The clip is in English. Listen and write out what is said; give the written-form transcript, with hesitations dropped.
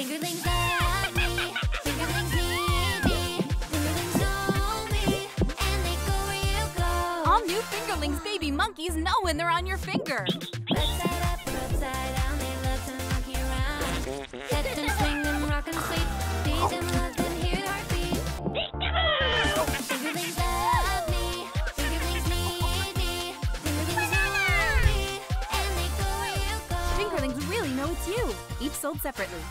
Fingerlings at me, fingerlings need me, fingerlings know me, and they go where you go. All new fingerlings baby monkeys know when they're on your finger. Left side up, left side down, they love to monkey around. Catch them, swing them, rock them, sweep, feed them, love them, hear it heartbeat. Fingerlings at me, fingerlings need me, fingerlings know me, and they go where you go. Fingerlings really know it's you, each sold separately.